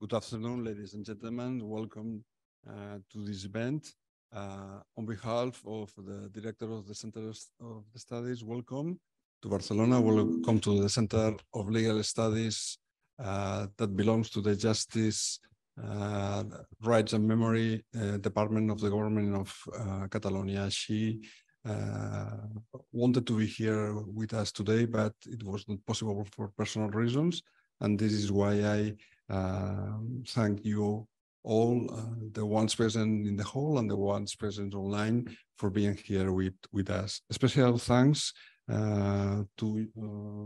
Good afternoon, ladies and gentlemen. Welcome to this event. On behalf of the director of the Centre of Studies, welcome to Barcelona. Welcome to the Centre of Legal Studies that belongs to the Justice, Rights and Memory Department of the Government of Catalonia. She wanted to be here with us today, but it was not possible for personal reasons. And this is why I thank you all, the ones present in the hall and the ones present online, for being here with us. Special thanks to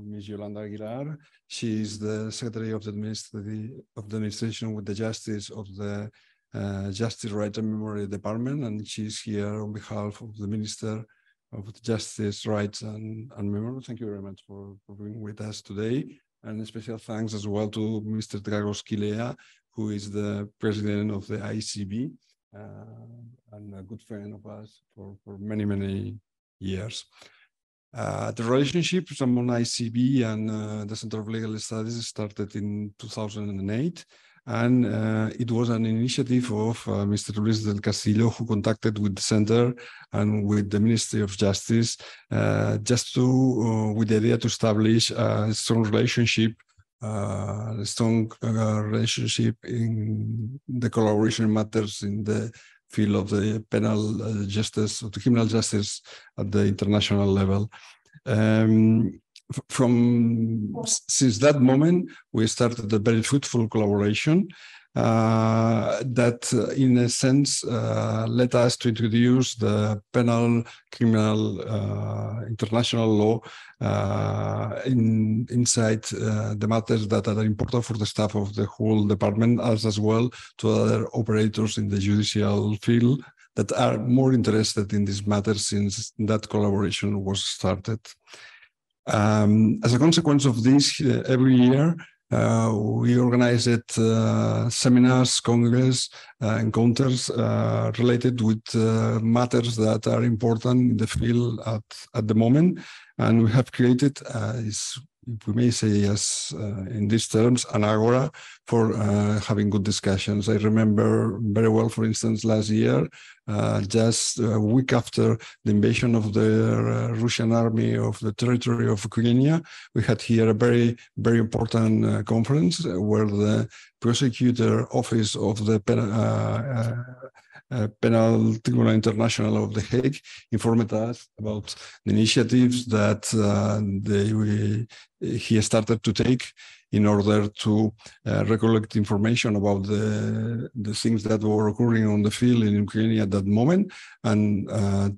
Ms. Yolanda Aguilar. She is the Secretary of the Administration with the Justice of the Justice, Rights and Memory Department, and she's here on behalf of the Minister of Justice, Rights and Memory. Thank you very much for being with us today. And a special thanks as well to Mr. Dragos Chilea, who is the president of the ICB and a good friend of us for many, many years. The relationship among ICB and the Centre of Legal Studies started in 2008, and it was an initiative of Mr. Luis del Castillo, who contacted with the Centre and with the Ministry of Justice with the idea to establish a strong relationship in the collaboration matters in the field of the penal justice, or the criminal justice at the international level. Since that moment, we started a very fruitful collaboration that, in a sense, led us to introduce the penal criminal international law inside the matters that are important for the staff of the whole department, as well to other operators in the judicial field that are more interested in these matters since that collaboration was started. As a consequence of this, every year we organized seminars, congresses, encounters related with matters that are important in the field at the moment. And we have created, if we may say yes, in these terms, an agora for having good discussions. I remember very well, for instance, last year, just a week after the invasion of the Russian army of the territory of Ukraine, we had here a very, very important conference where the prosecutor office of the Penal Tribunal International of The Hague informed us about the initiatives that he started to take in order to recollect information about the things that were occurring on the field in Ukraine at that moment. And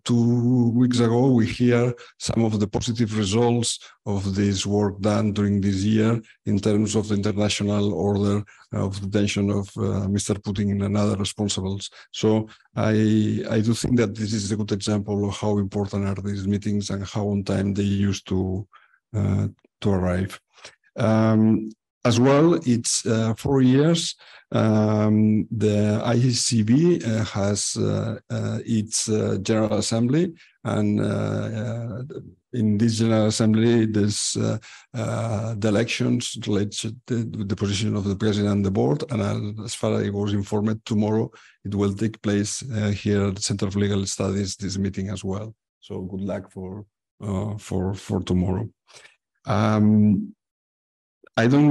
2 weeks ago, we hear some of the positive results of this work done during this year in terms of the international order of detention of Mr. Putin and other responsibles. So I do think that this is a good example of how important are these meetings and how on time they used to arrive. As well, it's 4 years. The ICB has its General Assembly, and in this General Assembly, there's the elections related with the position of the President and the Board, and as far as I was informed, tomorrow it will take place here at the Centre of Legal Studies, this meeting as well. So good luck for tomorrow. I don't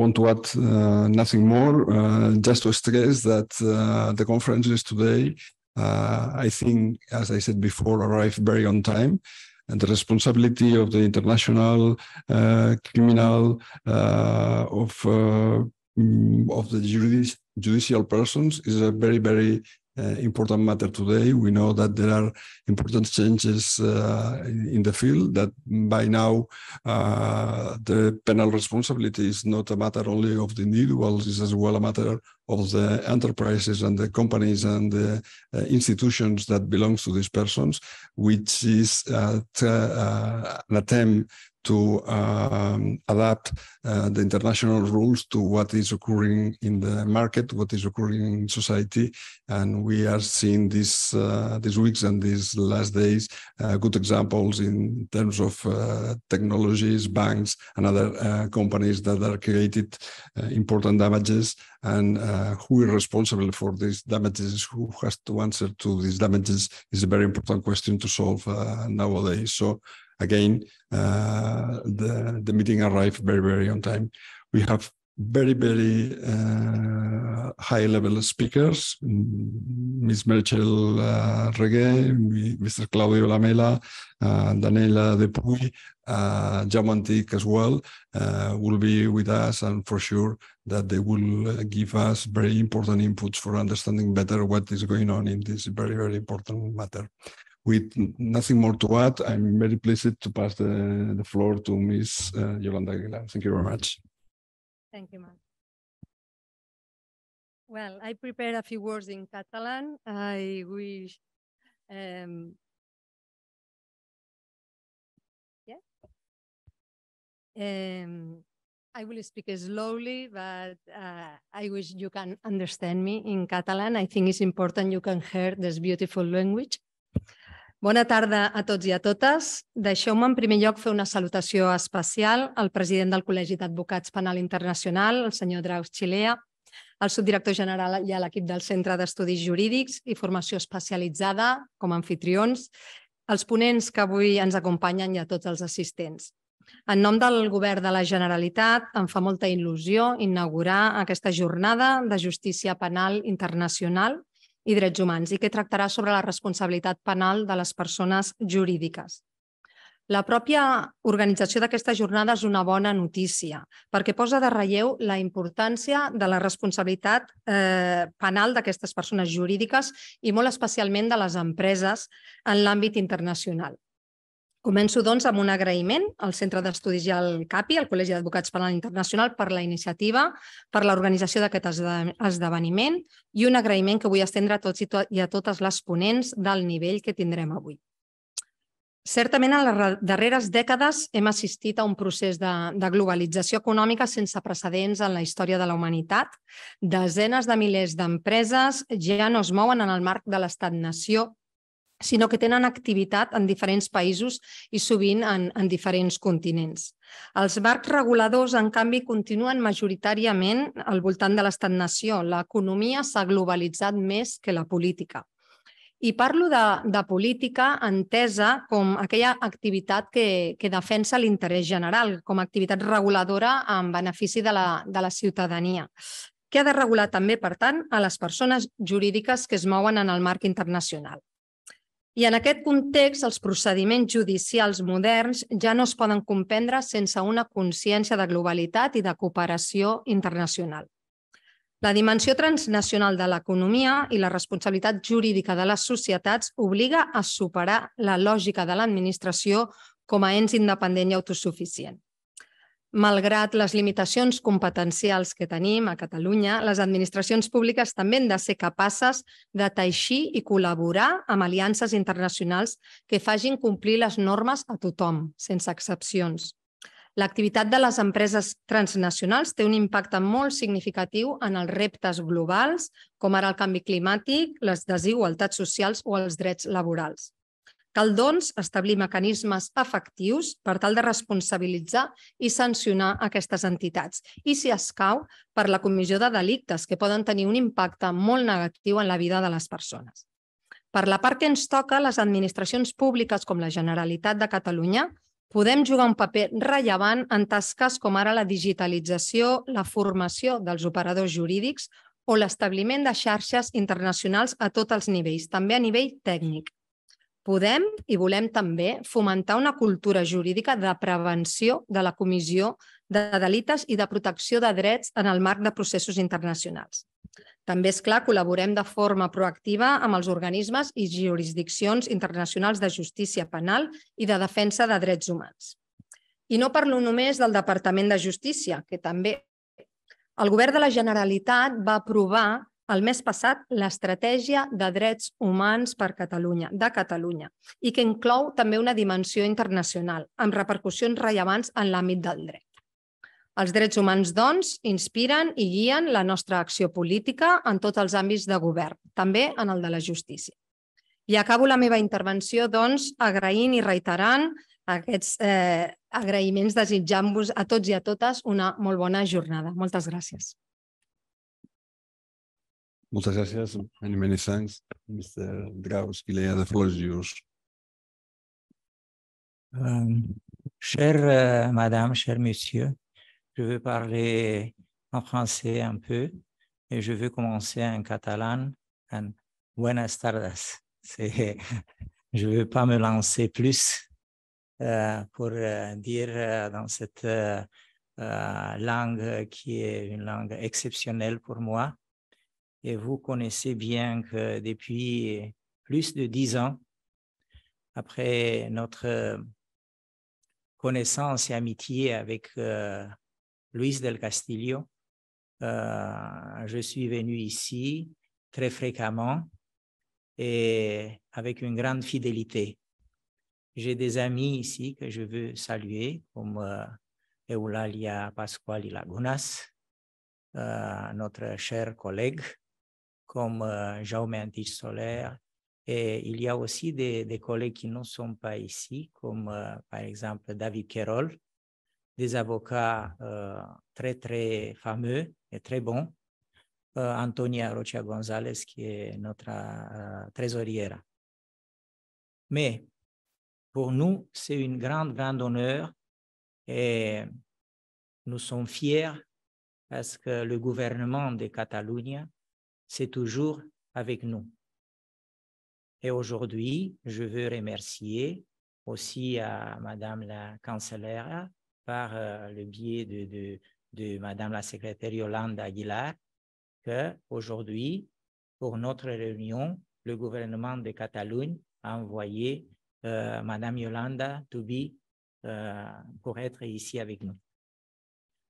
want to add nothing more, just to stress that the conferences today, I think, as I said before, arrived very on time. And the responsibility of the international criminal of the judicial persons is a very, very important matter today. We know that there are important changes in the field, that by now the penal responsibility is not a matter only of the individuals, it's as well a matter of the enterprises and the companies and the institutions that belong to these persons, which is an attempt to adapt the international rules to what is occurring in the market, what is occurring in society. And we are seeing these weeks and these last days good examples in terms of technologies, banks, and other companies that are created important damages, and who is responsible for these damages, who has to answer to these damages is a very important question to solve nowadays. So again, the meeting arrived very, very on time. We have very, very high-level speakers, Ms. Michelle Regan, Mr. Claudio Lamela, Daniela Depuy, Jaume Antich as well, will be with us, and for sure that they will give us very important inputs for understanding better what is going on in this very, very important matter. With nothing more to add, I'm very pleased to pass the floor to Ms. Yolanda Aguilar. Thank you very much. Thank you, Marc. Well, I prepared a few words in Catalan. I wish... I will speak slowly, but I wish you can understand me in Catalan. I think it's important you can hear this beautiful language. Bona tarda a tots i a totes. Deixeu-me en primer lloc fer una salutació especial al president del Col·legi d'Advocats Penal Internacional, el senyor Dragos Chilea, al subdirector general i a l'equip del Centre d'Estudis Jurídics i Formació Especialitzada com a anfitrions, als ponents que avui ens acompanyen i a tots els assistents. En nom del Govern de la Generalitat, em fa molta il·lusió inaugurar aquesta jornada de justícia penal internacional i drets humans, i que tractarà sobre la responsabilitat penal de les persones jurídiques. La pròpia organització d'aquesta jornada és una bona notícia, perquè posa de relleu la importància de la responsabilitat penal d'aquestes persones jurídiques i molt especialment de les empreses en l'àmbit internacional. Començo, doncs, amb un agraïment al Centre d'Estudis i al CAPI, al Col·legi d'Advocats Penal Internacional, per la iniciativa, per l'organització d'aquest esdeveniment, i un agraïment que vull estendre a tots i a totes les ponents del nivell que tindrem avui. Certament, en les darreres dècades hem assistit a un procés de globalització econòmica sense precedents en la història de la humanitat. Desenes de milers d'empreses ja no es mouen en el marc de l'estat-nació, sinó que tenen activitat en diferents països i sovint en diferents continents. Els marcs reguladors, en canvi, continuen majoritàriament al voltant de l'estat-nació. L'economia s'ha globalitzat més que la política. I parlo de política entesa com aquella activitat que defensa l'interès general, com a activitat reguladora en benefici de la ciutadania, que ha de regular també, per tant, a les persones jurídiques que es mouen en el marc internacional. I en aquest context, els procediments judicials moderns ja no es poden comprendre sense una consciència de globalitat i de cooperació internacional. La dimensió transnacional de l'economia i la responsabilitat jurídica de les societats obliga a superar la lògica de l'administració com a ens independent i autosuficient. Malgrat les limitacions competencials que tenim a Catalunya, les administracions públiques també han de ser capaces de teixir i col·laborar amb aliances internacionals que facin complir les normes a tothom, sense excepcions. L'activitat de les empreses transnacionals té un impacte molt significatiu en els reptes globals, com ara el canvi climàtic, les desigualtats socials o els drets laborals. Cal, doncs, establir mecanismes efectius per tal de responsabilitzar i sancionar aquestes entitats i, si escau, per la comissió de delictes que poden tenir un impacte molt negatiu en la vida de les persones. Per la part que ens toca, les administracions públiques com la Generalitat de Catalunya podem jugar un paper rellevant en tasques com ara la digitalització, la formació dels operadors jurídics o l'establiment de xarxes internacionals a tots els nivells, també a nivell tècnic. Podem i volem també fomentar una cultura jurídica de prevenció de la comissió de delictes i de protecció de drets en el marc de processos internacionals. També, és clar, col·laborem de forma proactiva amb els organismes i jurisdiccions internacionals de justícia penal i de defensa de drets humans. I no parlo només del Departament de Justícia, que també el Govern de la Generalitat va aprovar el mes passat l'Estratègia de Drets Humans per Catalunya, de Catalunya, i que inclou també una dimensió internacional, amb repercussions rellevants en l'àmbit del dret. Els drets humans, doncs, inspiren i guien la nostra acció política en tots els àmbits de govern, també en el de la justícia. I acabo la meva intervenció, doncs, agraint i reiterant aquests agraïments, desitjant-vos a tots i a totes una molt bona jornada. Moltes gràcies. Moltes gràcies. Many, many thanks, Mr. Dragos Chilea. The floor is yours. Chère madame, cher monsieur, je veux parler en français un peu et je veux commencer en catalan, en buenas tardes. Je ne veux pas me lancer plus pour dire dans cette langue qui est une langue exceptionnelle pour moi. Et vous connaissez bien que depuis plus de 10 ans, après notre connaissance et amitié avec Luis del Castillo, je suis venu ici très fréquemment et avec une grande fidélité. J'ai des amis ici que je veux saluer, comme Eulalia Pascual y Lagunas, notre cher collègue, comme Jaume Antich-Solaire. Et il y a aussi des collègues qui ne sont pas ici, comme par exemple David Kerol, des avocats très, très fameux et très bons, Antonia Rocha González, qui est notre trésorière. Mais pour nous, c'est une grande, grande honneur et nous sommes fiers parce que le gouvernement de Catalunya, c'est toujours avec nous. Et aujourd'hui, je veux remercier aussi à Madame la Chancelière par le biais de Madame la Secrétaire Yolanda Aguilar, qu'aujourd'hui, pour notre réunion, le gouvernement de Catalogne a envoyé Madame Yolanda Toubi pour être ici avec nous.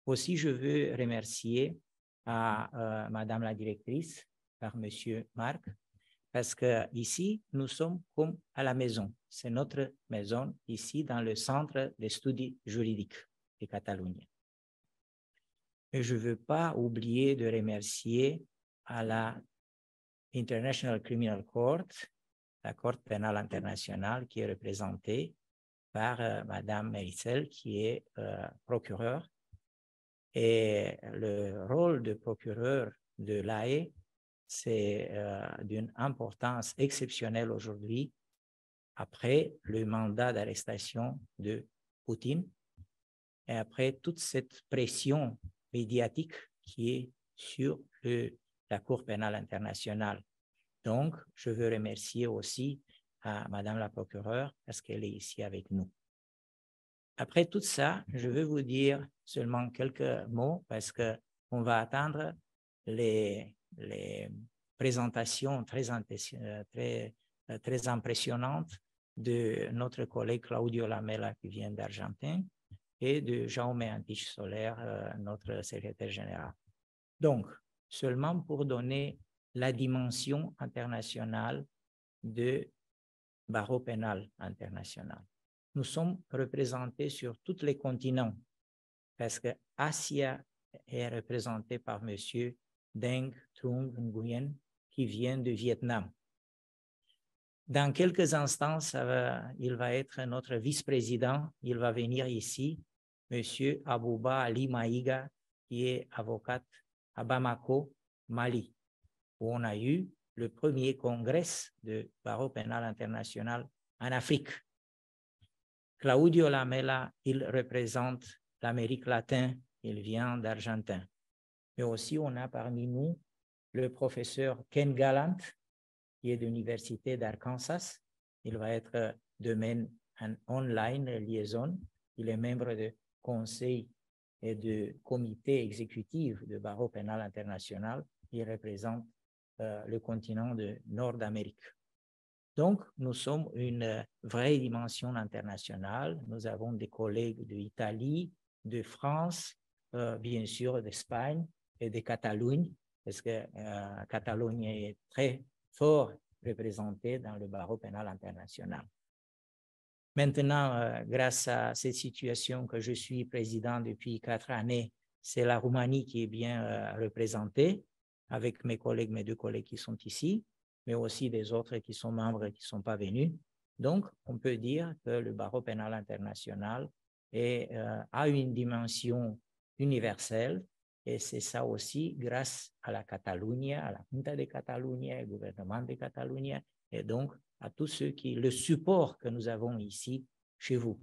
Aussi, je veux remercier à Madame la directrice, par Monsieur Marc, parce qu'ici, nous sommes comme à la maison. C'est notre maison ici dans le Centre d'Estudis Jurídics de Catalunya. Et je ne veux pas oublier de remercier à la International Criminal Court, la Cour pénale internationale qui est représentée par Madame Maricel, qui est procureure. Et le rôle de procureur de l'AE, c'est d'une importance exceptionnelle aujourd'hui après le mandat d'arrestation de Poutine et après toute cette pression médiatique qui est sur la Cour pénale internationale. Donc, je veux remercier aussi à Madame la procureure parce qu'elle est ici avec nous. Après tout ça, je veux vous dire seulement quelques mots parce qu'on va attendre les présentations très impressionnantes de notre collègue Claudio Lamela qui vient d'Argentine et de Jaume Antich-Solaire, notre secrétaire général. Donc, seulement pour donner la dimension internationale du barreau pénal international. Nous sommes représentés sur tous les continents, parce que l'Asie est représentée par M. Deng Trung Nguyen, qui vient du Vietnam. Dans quelques instants, il va être notre vice-président, il va venir ici, M. Abouba Ali Maïga, qui est avocate à Bamako, Mali, où on a eu le premier congrès de barreau pénal international en Afrique. Claudio Lamela, il représente l'Amérique latine, il vient d'Argentine. Mais aussi, on a parmi nous le professeur Ken Gallant, qui est de l'Université d'Arkansas. Il va être demain en online liaison. Il est membre du conseil et du comité exécutif du barreau pénal international. Il représente le continent de Nord-Amérique. Donc, nous sommes une vraie dimension internationale. Nous avons des collègues de l'Italie, de France, bien sûr d'Espagne et de Catalogne, parce que Catalogne est très fort représentée dans le barreau pénal international. Maintenant, grâce à cette situation que je suis président depuis 4 années, c'est la Roumanie qui est bien représentée avec mes collègues, mes 2 collègues qui sont ici, mais aussi des autres qui sont membres et qui ne sont pas venus. Donc, on peut dire que le barreau pénal international est, a une dimension universelle, et c'est ça aussi grâce à la Catalogne, à la Junta de Catalogne, au gouvernement de Catalogne, et donc à tous ceux qui, le support que nous avons ici, chez vous.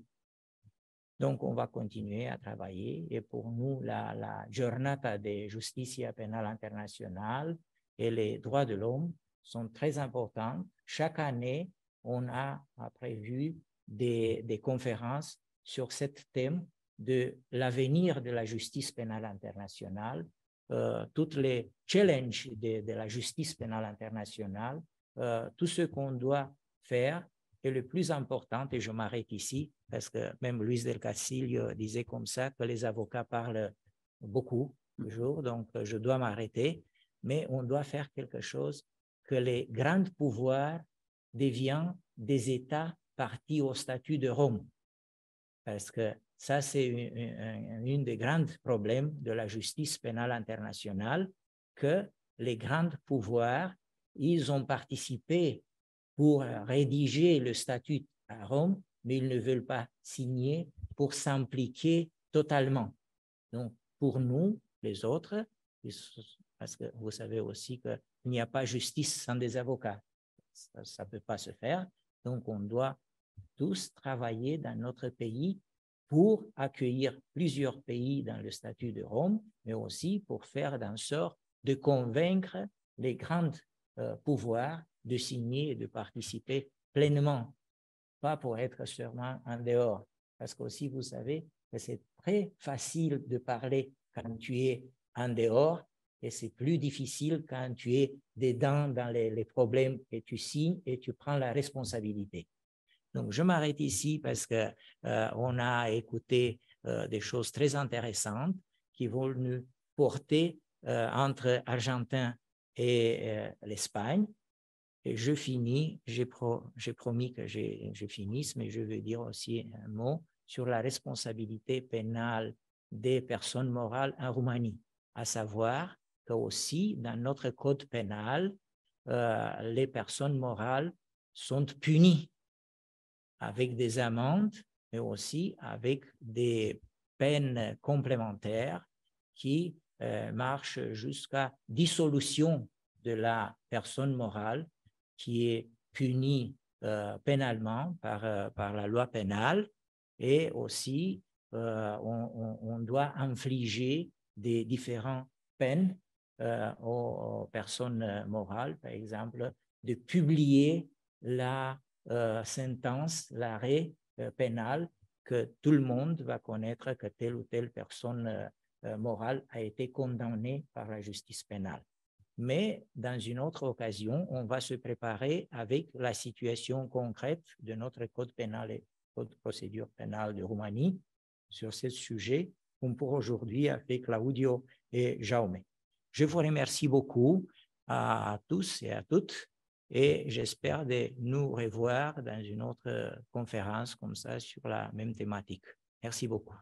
Donc, on va continuer à travailler, et pour nous, la Giornata de Justicia Penal Internacional et les droits de l'homme sont très importants. Chaque année, on a prévu des conférences sur ce thème de l'avenir de la justice pénale internationale, toutes les challenges de la justice pénale internationale, tout ce qu'on doit faire est le plus important, et je m'arrête ici, parce que même Luis del Castillo disait comme ça que les avocats parlent beaucoup toujours, donc je dois m'arrêter, mais on doit faire quelque chose que les grands pouvoirs deviennent des États partis au statut de Rome, parce que ça, c'est une des grands problèmes de la justice pénale internationale, que les grands pouvoirs, ils ont participé pour rédiger le statut à Rome, mais ils ne veulent pas signer pour s'impliquer totalement. Donc, pour nous, les autres, parce que vous savez aussi qu'il n'y a pas justice sans des avocats, ça ne peut pas se faire, donc on doit tous travailler dans notre pays pour accueillir plusieurs pays dans le statut de Rome, mais aussi pour faire en sorte de convaincre les grands pouvoirs de signer et de participer pleinement, pas pour être seulement en dehors. Parce qu'aussi, vous savez que c'est très facile de parler quand tu es en dehors, et c'est plus difficile quand tu es dedans dans les problèmes, et tu signes et tu prends la responsabilité. Donc, je m'arrête ici parce qu'on a écouté des choses très intéressantes qui vont nous porter entre l'Argentine et l'Espagne. Et je finis, j'ai promis que je finisse, mais je veux dire aussi un mot sur la responsabilité pénale des personnes morales en Roumanie, à savoir que aussi dans notre code pénal, les personnes morales sont punies avec des amendes, mais aussi avec des peines complémentaires qui marchent jusqu'à dissolution de la personne morale, qui est punie pénalement par la loi pénale, et aussi on doit infliger des différentes peines aux personnes morales, par exemple, de publier la sentence, l'arrêt pénal, que tout le monde va connaître que telle ou telle personne morale a été condamnée par la justice pénale. Mais dans une autre occasion, on va se préparer avec la situation concrète de notre code pénal et code de procédure pénale de Roumanie sur ce sujet, comme pour aujourd'hui avec Claudio et Jaume. Je vous remercie beaucoup à tous et à toutes, et j'espère de nous revoir dans une autre conférence comme ça sur la même thématique. Merci beaucoup.